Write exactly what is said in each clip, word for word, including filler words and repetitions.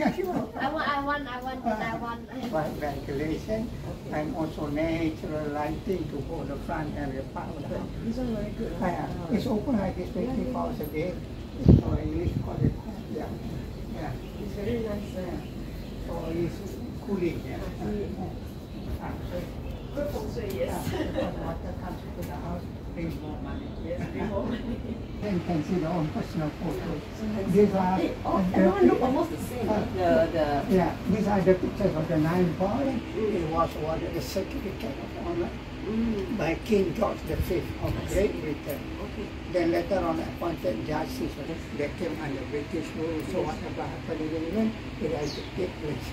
I want, I want, I want, I want. But ventilation and also natural lighting to go the front and the back of the house. These are very good. Yeah. It's open like this twenty-four hours a day. So English call it. Yeah. Yeah. It's very nice. Yeah. So it's cooling. Yeah. Yeah. Good also, yes. Water comes to the house. Brings more money. Yes, brings more money. Then you can see their own personal photos. These are they, all, the, everyone look almost the same. Uh, the, the yeah, these are the pictures of the nine boy. Mm. It was awarded a certificate of honor mm. by King George the Fifth of Great Britain. Okay. Then later on appointed judges that came under British rule. So whatever happened in England, it has to take place.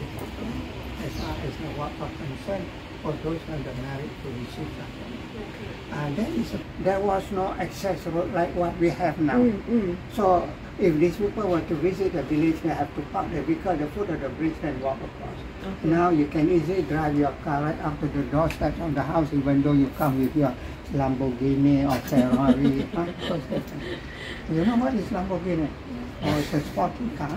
As far as the work of concern for those who are married to receive that. And then there was no access road like what we have now. Mm, mm. So if these people want to visit the village, they have to park there because the foot of the bridge can walk across. Okay. Now you can easily drive your car right up to the doorstep of the house, even though you come with your Lamborghini or Ferrari. Huh? You know what is Lamborghini? Oh, it's a sporty car.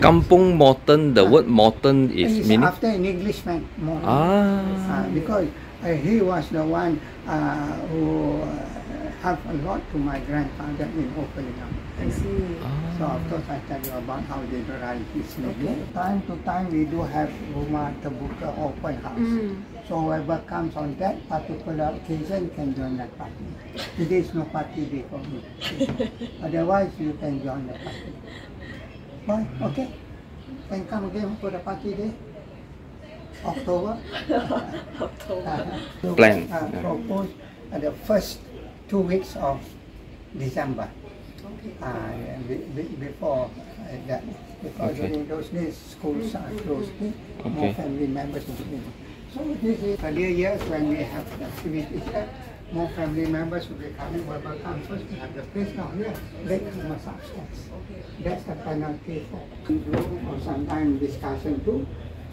Kampung Morten, the uh, word Morten is it's meaning? After an Englishman, Morten. Ah. Uh, because Uh, he was the one uh, who uh, helped a lot to my grandfather in opening up. I see. Ah. So of course I tell you about how they derive his name. Okay. Time to time we do have Rumah Terbuka open house. Mm. So whoever comes on that particular occasion can join that party. Today is no party day for me. Otherwise you can join the party. Why? Okay? Can come again for the party day? October, October. Uh, plan uh, proposed uh, the first two weeks of December. Okay. Uh, be, be, before uh, that, because okay. in those days schools are closed, okay. more family members. So this is earlier years when we have activities that more family members will be coming. Whoever comes first, we have the place now here. They come as upstairs. That's the penalty for group or sometimes discussion too.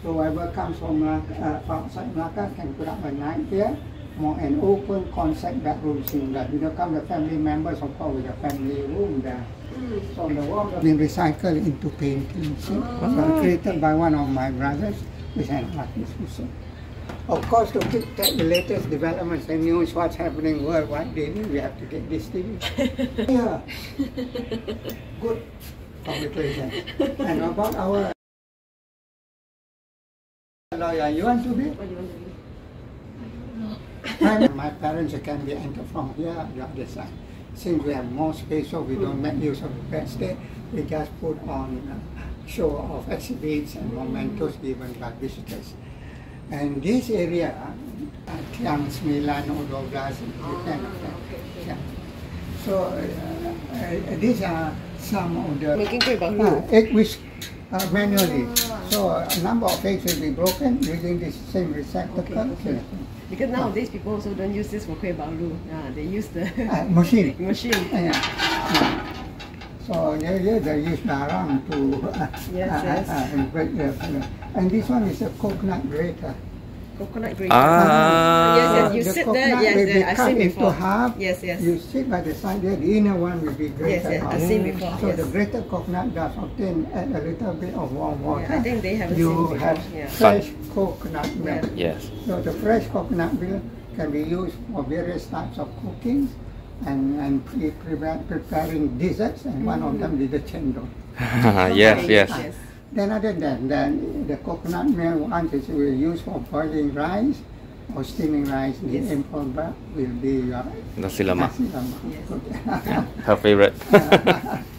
So whoever comes from uh, outside Melaka can put up a night here, more an open concept bedroom similar. You don't come the family members of course with a family room there. Mm. So the wall has been recycled into paintings, oh. created by one of my brothers, which is an artist also. Of course, to keep the latest developments and news, what's happening worldwide daily, we have to get this T V. Yeah, good publication. And about our lawyer, you want to be? What do you want to be? I don't know. My parents can be entered from here, the other side. Since we have more space, so we don't make use of the best day, we just put on a show of exhibits and mementos given by visitors. And this area, Tiang Sembilan or Douglas, you can. Yeah. So, uh, uh, these are some of the uh, egg whisk uh, manually. So a number of eggs will be broken using this same receptacle. Okay, okay. Because nowadays people also don't use this for kueh balu. Ah, they use the uh, machine. machine. Yeah. Yeah. So yeah, yeah, they use narang to uh, yes, uh, yes. Uh, uh, break the uh, and this one is a coconut grater. Coconut grater. Ah. Yes, yes. You the sit there. Yes, will yes. Be cut I've seen into before. Half. Yes, yes. You sit by the side there. The inner one will be grated. Yes, yes. I've seen before. So yes. The grated coconut does obtain add a little bit of warm water. Yeah, I think they have. You seen have yeah. fresh but, coconut milk. Yes. So the fresh coconut milk can be used for various types of cooking, and and pre preparing desserts. And mm-hmm. one of them is the chendol. Yes, yes. Yes. Then other than that, the coconut milk once it will use for boiling rice or steaming rice, the yes. import back will be your nasi lemak. Yes. Yeah, her favorite.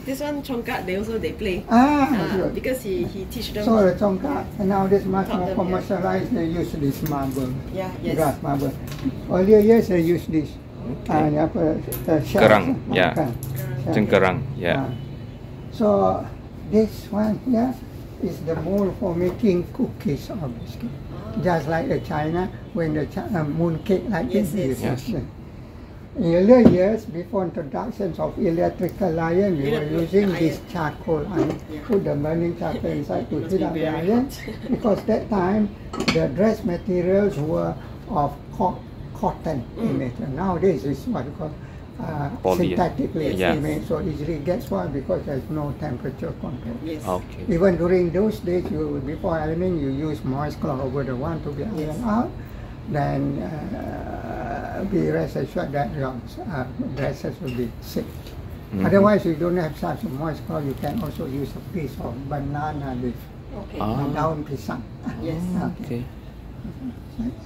This one chongkat they also they play. Ah, uh, because he he teach them. So the chongkat yeah. nowadays much more commercialized. Yeah. They use this marble. Yeah, yes. Glass marble. Earlier years they use this. Okay. Uh, the kerang, yeah. Cengkerang, yeah. yeah. So this one here. Is the mold for making cookies or biscuit, oh. just like the China when the Ch uh, moon cake like yes, this. Yes, yes. In earlier years, before introductions of electrical iron, we were using iron. This charcoal iron. Yeah. Put the burning charcoal inside to heat up the iron, because that time the dress materials were of co cotton mm. in nature. Nowadays it's what you call uh, syntactically it's yes. made so easily. Guess why? Because there's no temperature control. Yes. Okay. Even during those days, you before ironing, you use moist cloth over the one to get yes. iron out. Then uh, be rest assured that your uh, dresses will be safe. Mm-hmm. Otherwise, you don't have such a moist cloth. You can also use a piece of banana leaf. Okay. Ah. Daun pisang. Yes. Okay. Okay. Right.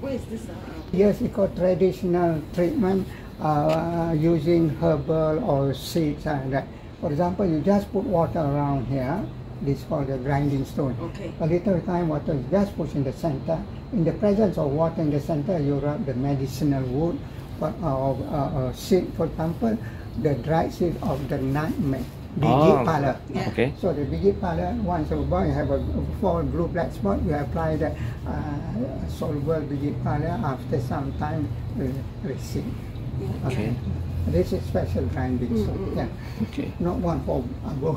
What is this? Yes, it's called traditional treatment uh, using herbal or seeds and that. For example, you just put water around here. This is called the grinding stone. Okay. A little time water is just pushed in the center. In the presence of water in the center, you rub the medicinal wood or uh, uh, uh, seed, for example, the dried seed of the nutmeg. Biji oh, pala. Yeah. Okay. So the biji pala, once a while you have a four blue black spot, you apply the uh, soluble biji pala after some time uh, receive. Okay. Okay. This is special grinding. Mm -hmm. So, yeah. Okay. Not one for abo.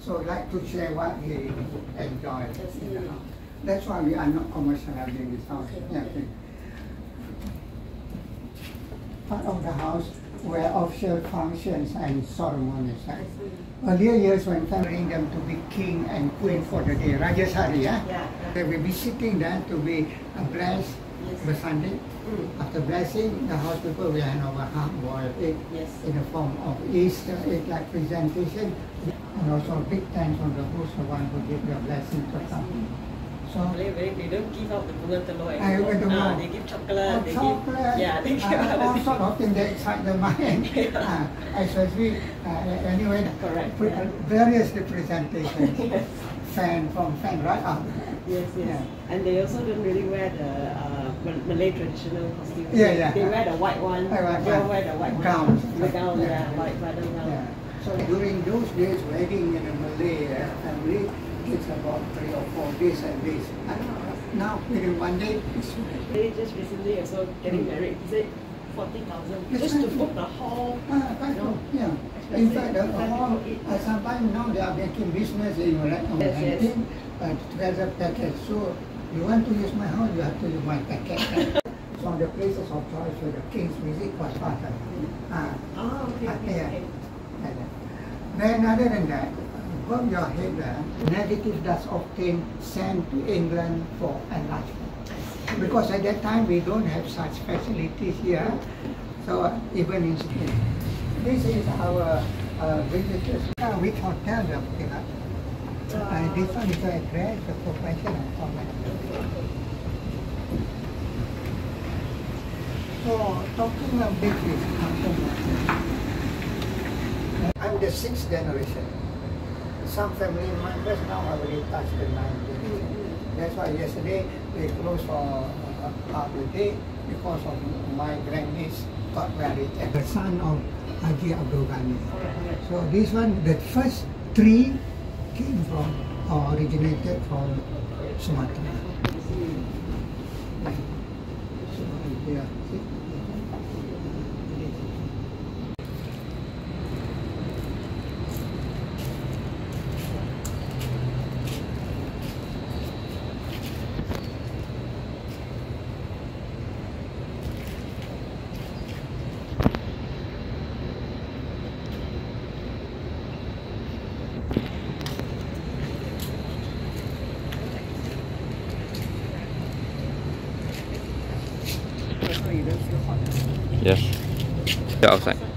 So like to share what he enjoyed. That's why we are not commercializing this house. Yeah, okay. Part of the house were official functions and ceremonies. Right? Earlier years when bring them to be king and queen for the day, Rajasari, yeah? Yeah, yeah. They will be sitting there to be blessed yes. Sunday. Mm. After blessing, the house people will hand over half-boiled egg yes. in the form of Easter egg-like presentation and also big thanks on the host of one who give their blessing to something. So, they, they don't give out the bullet and all. They give chocolate, oh, they chocolate. Give, yeah, they give uh, all sorts of things that excite the mind. Yeah. Uh, especially, uh, anyway, correct, pre yeah. various representations. Yes. Fan from fan right up. Yes, yes. Yeah. And they also don't really wear the uh, Malay traditional costumes. Yeah, yeah. They wear the white one. They don't wear the white gown. The gown, yeah, yeah. White bridal gown. Yeah. So during those days, wedding in a Malay uh, family, it's about three or four days and days. I don't know. Now, within one day, it's okay. They just recently also getting married. Is it forty thousand? Yes, just to book the hall? Ah, I know. Yeah. In fact, the hall, uh, sometimes now they are making business in your renting yes, yes. uh, together package. So, you want to use my hall, you have to use my package. So, the places of choice where the king's music was part of it. Ah, oh, okay. Uh, okay, yeah. Okay. Then, other than that, from your head there, negatives that's obtained sent to England for enlargement. Because at that time we don't have such facilities here, so even in Spain. This is our uh, visitors. Uh, which hotel they are at. Uh, this one is the address, the profession and comment. So, talking of this is Kampung Morten. I'm the sixth generation. Some family members now have already touched the nineteenth. That's why yesterday they closed for uh, half the day because of my grandniece got married and the son of Haji Abdul Ghani. So this one, the first three came from or originated from Sumatra. So yeah, see? Yes. Yeah, outside.